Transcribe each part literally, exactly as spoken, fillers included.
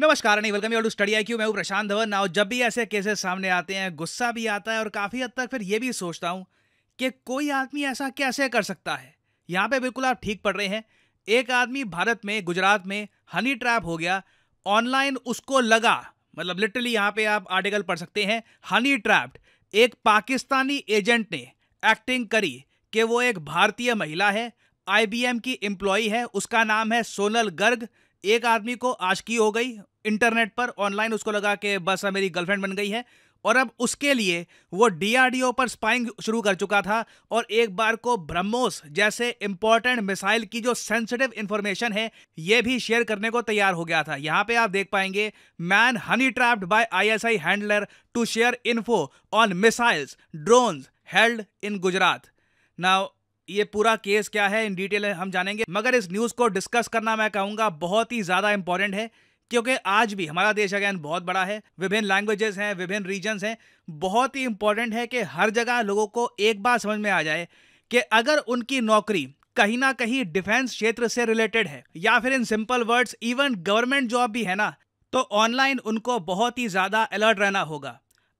नमस्कार and welcome to study IQ. मैं हूं प्रशांत धवन। और जब भी ऐसे केसेस सामने आते हैं गुस्सा भी आता है और काफ़ी हद तक फिर ये भी सोचता हूं कि कोई आदमी ऐसा कैसे कर सकता है। यहां पे बिल्कुल आप ठीक पढ़ रहे हैं, एक आदमी भारत में गुजरात में हनी ट्रैप हो गया ऑनलाइन, उसको लगा, मतलब लिटरली यहाँ पर आप आर्टिकल पढ़ सकते हैं, हनी ट्रैप्ड। एक पाकिस्तानी एजेंट ने एक्टिंग करी कि वो एक भारतीय महिला है, आईबीएम की एम्प्लॉई है, उसका नाम है सोनल गर्ग। एक आदमी को आशिकी हो गई इंटरनेट पर ऑनलाइन, उसको लगा कि बस अब मेरी गर्लफ्रेंड बन गई है, और अब उसके लिए वो डीआरडीओ पर स्पाइंग शुरू कर चुका था। और एक बार को ब्रह्मोस जैसे इंपॉर्टेंट मिसाइल की जो सेंसिटिव इंफॉर्मेशन है ये भी शेयर करने को तैयार हो गया था। यहाँ पे आप देख पाएंगे, man honey trapped by ISI handler to share info on missiles drones held in Gujarat. Now ये पूरा केस क्या है इन डिटेल हम जानेंगे, मगर इस न्यूज़ को डिस्कस करना मैं कहूँगा बहुत ही ज़्यादा इंपॉर्टेंट है, क्योंकि आज भी हमारा देश अगैन बहुत बड़ा है, विभिन्न लैंग्वेजेस हैं, विभिन्न रीजन्स हैं। बहुत ही इंपॉर्टेंट है कि हर जगह लोगों को एक बात समझ में आ जाए कि अगर उनकी नौकरी कहीं ना कहीं डिफेंस क्षेत्र से रिलेटेड है, या फिर in simple words even government job भी है ना, तो ऑनलाइन उनको बहुत ही ज़्यादा अलर्ट रहना होगा।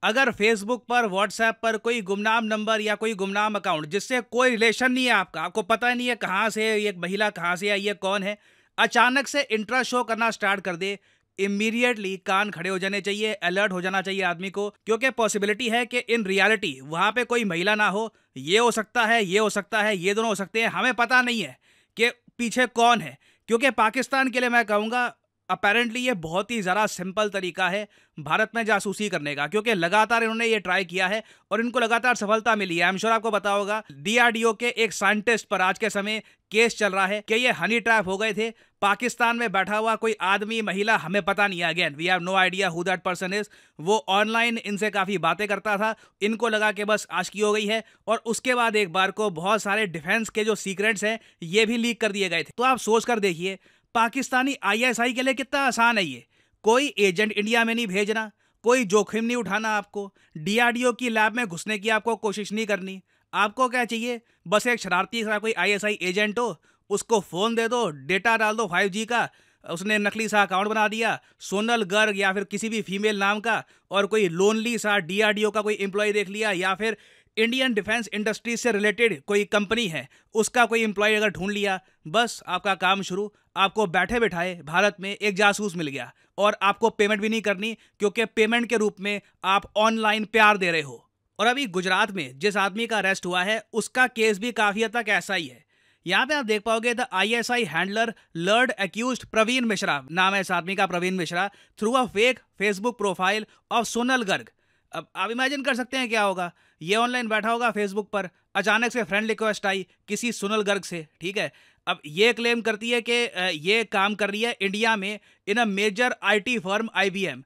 अगर फेसबुक पर व्हाट्सएप पर कोई गुमनाम नंबर या कोई गुमनाम अकाउंट जिससे कोई रिलेशन नहीं है आपका, आपको पता नहीं है कहाँ से ये महिला कहाँ से आई है कौन है, अचानक से इंटरेस्ट शो करना स्टार्ट कर दे, इमीडिएटली कान खड़े हो जाने चाहिए, अलर्ट हो जाना चाहिए आदमी को, क्योंकि पॉसिबिलिटी है कि इन रियलिटी वहाँ पे कोई महिला ना हो, ये हो सकता है, ये हो सकता है, ये दोनों हो सकते हैं, हमें पता नहीं है कि पीछे कौन है। क्योंकि पाकिस्तान के लिए मैं कहूँगा अपेरेंटली ये बहुत ही ज़रा सिंपल तरीका है भारत में जासूसी करने का, क्योंकि लगातार इन्होंने ये ट्राई किया है और इनको लगातार सफलता मिली है। आई एम श्योर आपको पता होगा डीआरडीओ के एक साइंटिस्ट पर आज के समय केस चल रहा है कि ये हनी ट्रैप हो गए थे, पाकिस्तान में बैठा हुआ कोई आदमी महिला, हमें पता नहीं है, again we have no idea who that person is, वो ऑनलाइन इनसे काफ़ी बातें करता था, इनको लगा कि बस आशिकी हो गई है, और उसके बाद एक बार को बहुत सारे डिफेंस के जो सीक्रेट्स हैं ये भी लीक कर दिए गए थे। तो आप सोच कर देखिए पाकिस्तानी आईएसआई के लिए कितना आसान है ये, कोई एजेंट इंडिया में नहीं भेजना, कोई जोखिम नहीं उठाना आपको, डीआरडीओ की लैब में घुसने की आपको कोशिश नहीं करनी, आपको क्या चाहिए, बस एक शरारती सा कोई आईएसआई एजेंट हो, उसको फ़ोन दे दो, डेटा डाल दो फाइव जी का, उसने नकली सा अकाउंट बना दिया सोनल गर्ग या फिर किसी भी फीमेल नाम का, और कोई लोनली सा डीआरडीओ का कोई एम्प्लॉय देख लिया, या फिर इंडियन डिफेंस इंडस्ट्री से रिलेटेड कोई कंपनी है उसका कोई एम्प्लॉय अगर ढूंढ लिया, बस आपका काम शुरू, आपको बैठे बैठाए भारत में एक जासूस मिल गया, और आपको पेमेंट भी नहीं करनी, क्योंकि पेमेंट के रूप में आप ऑनलाइन प्यार दे रहे हो। और अभी गुजरात में जिस आदमी का अरेस्ट हुआ है उसका केस भी काफ़ी हद तक ऐसा ही है। यहाँ पे आप देख पाओगे, the ISI handler lured accused Praveen Mishra, नाम है इस आदमी का Praveen Mishra, through a fake Facebook profile of Sonal Garg. अब आप इमेजिन कर सकते हैं क्या होगा, ये ऑनलाइन बैठा होगा फेसबुक पर, अचानक से फ्रेंड रिक्वेस्ट आई किसी सोनल गर्ग से, ठीक है, अब ये क्लेम करती है कि ये काम कर रही है इंडिया में in a major IT firm IBM.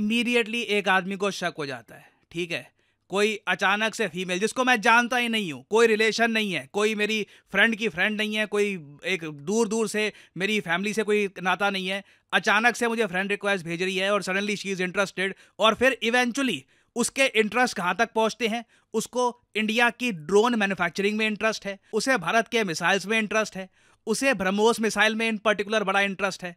Immediately एक आदमी को शक हो जाता है, ठीक है, कोई अचानक से फीमेल जिसको मैं जानता ही नहीं हूँ, कोई रिलेशन नहीं है, कोई मेरी फ्रेंड की फ्रेंड नहीं है, कोई एक दूर दूर से मेरी फैमिली से कोई नाता नहीं है, अचानक से मुझे फ्रेंड रिक्वेस्ट भेज रही है और सडनली शी इज़ इंटरेस्टेड, और फिर इवेंचुअली उसके इंटरेस्ट कहाँ तक पहुँचते हैं, उसको इंडिया की ड्रोन मैन्युफैक्चरिंग में इंटरेस्ट है, उसे भारत के मिसाइल्स में इंटरेस्ट है, उसे ब्रह्मोस मिसाइल में इन पर्टिकुलर बड़ा इंटरेस्ट है।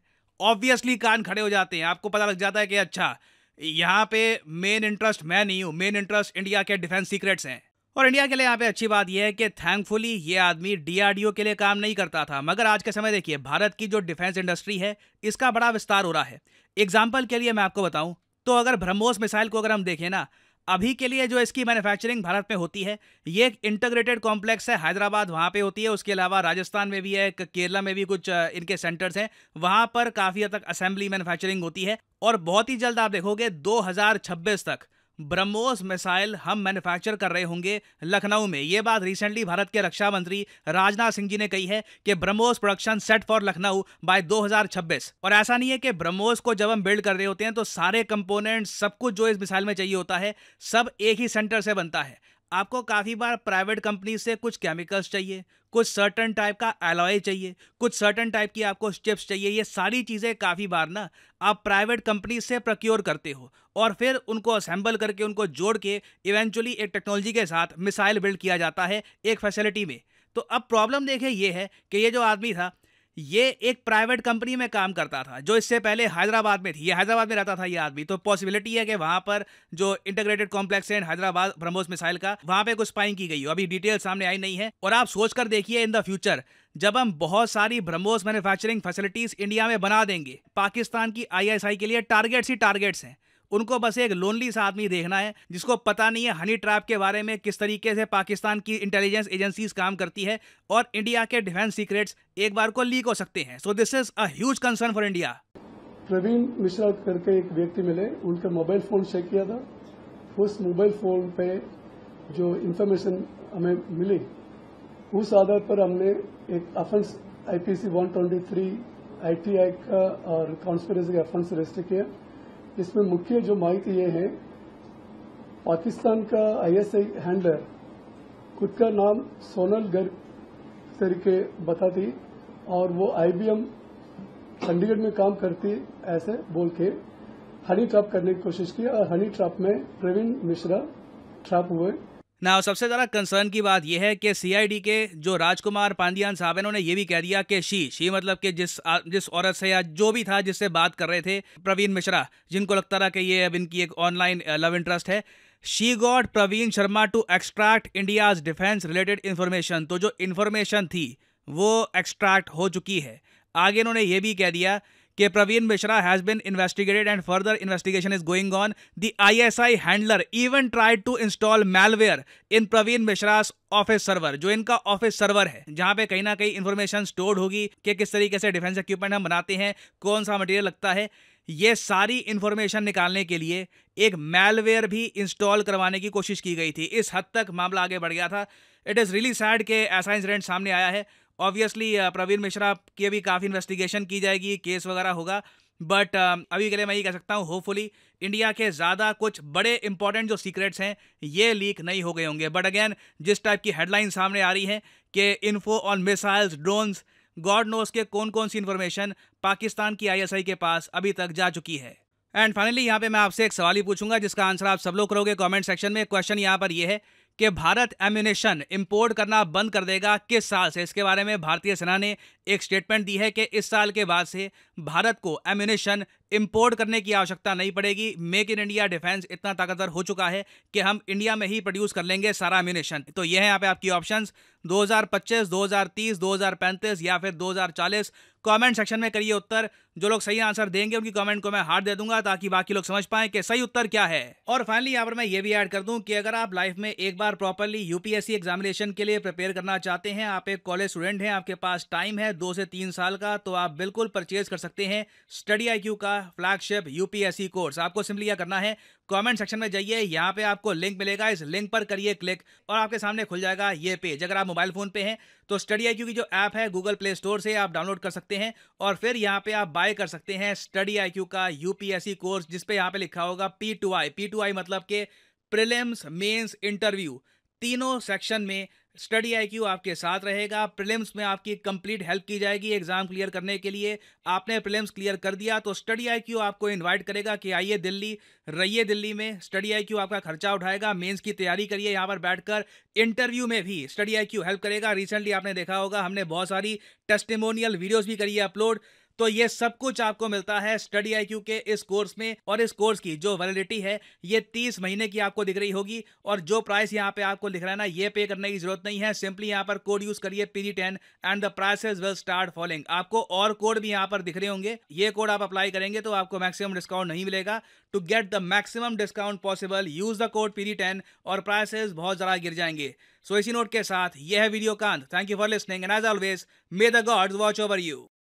ऑब्वियसली कान खड़े हो जाते हैं, आपको पता लग जाता है कि अच्छा यहाँ पे मेन इंटरेस्ट मैं नहीं हूँ, मेन इंटरेस्ट इंडिया के डिफेंस सीक्रेट्स हैं। और इंडिया के लिए यहाँ पे अच्छी बात यह है कि थैंकफुली ये आदमी डीआरडीओ के लिए काम नहीं करता था, मगर आज के समय देखिए भारत की जो डिफेंस इंडस्ट्री है इसका बड़ा विस्तार हो रहा है। एग्जाम्पल के लिए मैं आपको बताऊँ तो अगर ब्रह्मोस मिसाइल को अगर हम देखें ना, अभी के लिए जो इसकी मैन्युफैक्चरिंग भारत में होती है, ये एक इंटीग्रेटेड कॉम्प्लेक्स है हैदराबाद, वहाँ पे होती है, उसके अलावा राजस्थान में भी है, केरला में भी कुछ इनके सेंटर्स हैं, वहाँ पर काफ़ी हद तक असेंबली मैन्युफैक्चरिंग होती है। और बहुत ही जल्द आप देखोगे दो हज़ार छब्बीस तक ब्रह्मोस मिसाइल हम मैन्युफैक्चर कर रहे होंगे लखनऊ में। ये बात रिसेंटली भारत के रक्षा मंत्री राजनाथ सिंह जी ने कही है कि BrahMos production set for Lucknow by दो हज़ार छब्बीस। और ऐसा नहीं है कि ब्रह्मोस को जब हम बिल्ड कर रहे होते हैं तो सारे कंपोनेंट्स सब कुछ जो इस मिसाइल में चाहिए होता है सब एक ही सेंटर से बनता है। आपको काफ़ी बार प्राइवेट कंपनी से कुछ केमिकल्स चाहिए, कुछ सर्टन टाइप का एलॉय चाहिए, कुछ सर्टन टाइप की आपको चिप्स चाहिए, ये सारी चीज़ें काफ़ी बार ना आप प्राइवेट कंपनी से प्रोक्योर करते हो और फिर उनको असेंबल करके उनको जोड़ के इवेंचुअली एक टेक्नोलॉजी के साथ मिसाइल बिल्ड किया जाता है एक फैसिलिटी में। तो अब प्रॉब्लम देखिए ये है कि ये जो आदमी था ये एक प्राइवेट कंपनी में काम करता था जो इससे पहले हैदराबाद में थी, ये हैदराबाद में रहता था ये आदमी। तो पॉसिबिलिटी है कि वहाँ पर जो इंटीग्रेटेड कॉम्प्लेक्स है हैदराबाद ब्रह्मोस मिसाइल का, वहाँ पे कुछ स्पाइंग की गई हो। अभी डिटेल सामने आई नहीं है। और आप सोच कर देखिए, इन द फ्यूचर जब हम बहुत सारी ब्रह्मोस मैन्युफैक्चरिंग फैसिलिटीज इंडिया में बना देंगे, पाकिस्तान की आईएसआई के लिए टारगेट्स ही टारगेट्स हैं। उनको बस एक लोनली सा आदमी देखना है जिसको पता नहीं है हनी ट्रैप के बारे में, किस तरीके से पाकिस्तान की इंटेलिजेंस एजेंसीज काम करती है और इंडिया के डिफेंस सीक्रेट्स एक बार को लीक हो सकते हैं। So this is a huge concern for India. Praveen Mishra करके एक व्यक्ति मिले, उनका मोबाइल फोन चेक किया था। उस मोबाइल फोन पे जो इन्फॉर्मेशन हमें मिली, उस आधार पर हमने एक offence IPC one two three ITI का और कॉन्स्पिरेसी का अफेंस रजिस्टर किया। इसमें मुख्य जो माहिती ये है, पाकिस्तान का आईएसआई हैंडलर खुद का नाम सोनल गर्ग करके बताती और वो आईबीएम चंडीगढ़ में काम करती, ऐसे बोल के हनी ट्रैप करने की कोशिश की और हनी ट्रैप में प्रवीण मिश्रा ट्रैप हुए। ना सबसे ज़्यादा कंसर्न की बात यह है कि सीआईडी के जो राजकुमार पांडियान साहब हैं, उन्होंने ये भी कह दिया कि शी शी मतलब कि जिस आ, जिस औरत से या जो भी था जिससे बात कर रहे थे प्रवीण मिश्रा, जिनको लगता रहा कि ये अब इनकी एक ऑनलाइन लव इंटरेस्ट है, she got Praveen Sharma to extract India's defence related information. तो जो इन्फॉर्मेशन थी वो एक्सट्रैक्ट हो चुकी है। आगे उन्होंने ये भी कह दिया कि Praveen Mishra has been investigated and further investigation is going on. The ISI handler even tried to install malware in Praveen Mishra's office server, जो इनका ऑफिस सर्वर है जहां पे कहीं ना कहीं इन्फॉर्मेशन स्टोर्ड होगी कि किस तरीके से डिफेंस इक्विपमेंट हम बनाते हैं, कौन सा मटेरियल लगता है। ये सारी इन्फॉर्मेशन निकालने के लिए एक मैलवेयर भी इंस्टॉल करवाने की कोशिश की गई थी। इस हद तक मामला आगे बढ़ गया था। इट इज़ रियली सैड कि ऐसा इंसिडेंट सामने आया है। ऑब्वियसली प्रवीण मिश्रा की भी काफ़ी इन्वेस्टिगेशन की जाएगी, केस वगैरह होगा, बट अभी के लिए मैं ये कह सकता हूँ होपफुली इंडिया के ज़्यादा कुछ बड़े इंपॉर्टेंट जो सीक्रेट्स हैं ये लीक नहीं हो गए होंगे। बट अगेन, जिस टाइप की हेडलाइन सामने आ रही है कि info on missiles, drones, God knows के कौन कौन सी इन्फॉर्मेशन पाकिस्तान की आईएसआई के पास अभी तक जा चुकी है। एंड फाइनली यहाँ पे मैं आपसे एक सवाल ही पूछूंगा जिसका आंसर आप सब लोग करोगे कमेंट सेक्शन में। क्वेश्चन यहाँ पर यह है कि भारत एम्यूनेशन इंपोर्ट करना बंद कर देगा किस साल से? इसके बारे में भारतीय सेना ने एक स्टेटमेंट दी है कि इस साल के बाद से भारत को एम्यूनेशन इंपोर्ट करने की आवश्यकता नहीं पड़ेगी। मेक इन इंडिया डिफेंस इतना ताकतवर हो चुका है कि हम इंडिया में ही प्रोड्यूस कर लेंगे सारा एम्यूनेशन। तो ये है यहाँ पे आपकी ऑप्शंस दो हज़ार पच्चीस, दो हज़ार तीस, दो हज़ार पैंतीस या फिर दो हज़ार चालीस। कमेंट सेक्शन में करिए उत्तर। जो लोग सही आंसर देंगे उनकी कमेंट को मैं हार्ट दे दूंगा ताकि बाकी लोग समझ पाएं कि सही उत्तर क्या है। और फाइनली यहाँ पर मैं ये भी ऐड कर दूं कि अगर आप लाइफ में एक बार प्रॉपरली यूपीएससी एग्जामिनेशन के लिए प्रिपेयर करना चाहते हैं, आप एक कॉलेज स्टूडेंट हैं, आपके पास टाइम है दो से तीन साल का, तो आप बिल्कुल परचेज कर सकते हैं स्टडी आई क्यू का फ्लैगशिप यूपीएससी कोर्स। आपको सिंपली क्या करना है, कमेंट सेक्शन में जाइए, यहाँ पे आपको लिंक मिलेगा, इस लिंक पर करिए क्लिक और आपके सामने खुल जाएगा ये पेज। अगर आप मोबाइल फोन पे हैं तो स्टडी आईक्यू की जो ऐप है गूगल प्ले स्टोर से आप डाउनलोड कर सकते हैं और फिर यहाँ पे आप बाय कर सकते हैं स्टडी आईक्यू का यूपीएससी कोर्स, जिसपे यहाँ पे लिखा होगा P two I. P two I मतलब के प्रीलिम्स, मेंस, इंटरव्यू, तीनों सेक्शन में स्टडी आईक्यू आपके साथ रहेगा। प्रीलिम्स में आपकी कंप्लीट हेल्प की जाएगी एग्जाम क्लियर करने के लिए। आपने प्रीलिम्स क्लियर कर दिया तो स्टडी आईक्यू आपको इनवाइट करेगा कि आइए दिल्ली, रहिए दिल्ली में। स्टडी आईक्यू आपका खर्चा उठाएगा, मेंस की तैयारी करिए यहाँ पर बैठकर। इंटरव्यू में भी स्टडी आईक्यू हेल्प करेगा। रिसेंटली आपने देखा होगा हमने बहुत सारी टेस्टिमोनियल वीडियोज भी करी है अपलोड। तो ये सब कुछ आपको मिलता है स्टडी आईक्यू के इस कोर्स में। और इस कोर्स की जो वैलिडिटी है ये तीस महीने की आपको दिख रही होगी और जो प्राइस यहाँ पे आपको दिख रहा है ना, ये पे करने की जरूरत नहीं है। सिंपली यहाँ पर कोड यूज करिए P G ten and the prices will start falling. आपको और कोड भी यहाँ पर दिख रहे होंगे, ये कोड आप अप्लाई करेंगे तो आपको मैक्सिमम डिस्काउंट नहीं मिलेगा। To get the maximum discount possible use the code P G ten और प्राइसेस बहुत ज़्यादा गिर जाएंगे। सो so, इसी नोट के साथ यह है वीडियो का अंत। Thank you for listening and as always may the gods watch over you.